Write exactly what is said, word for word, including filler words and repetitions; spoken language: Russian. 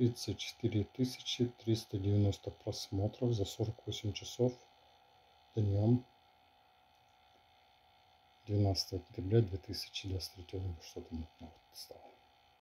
тридцать четыре тысячи триста девяносто просмотров за сорок восемь часов днем двенадцатого октября две тысячи двадцать третьего года. Что-то не стало.